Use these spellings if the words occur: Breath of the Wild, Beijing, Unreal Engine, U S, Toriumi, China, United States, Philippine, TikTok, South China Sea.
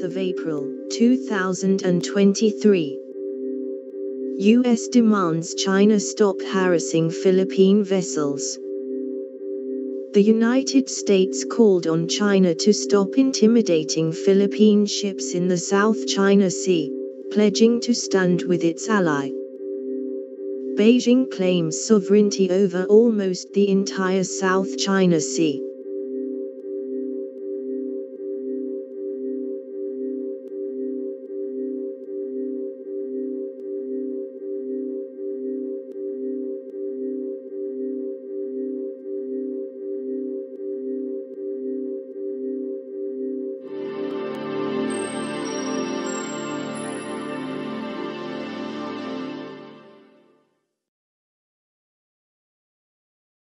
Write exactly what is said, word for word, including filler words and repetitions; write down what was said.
the ninth of April, two thousand twenty-three. U S demands China stop harassing Philippine vessels. The United States called on China to stop intimidating Philippine ships in the South China Sea, pledging to stand with its ally. Beijing claims sovereignty over almost the entire South China Sea.